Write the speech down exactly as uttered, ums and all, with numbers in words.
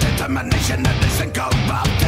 Determination that isn't corrupt.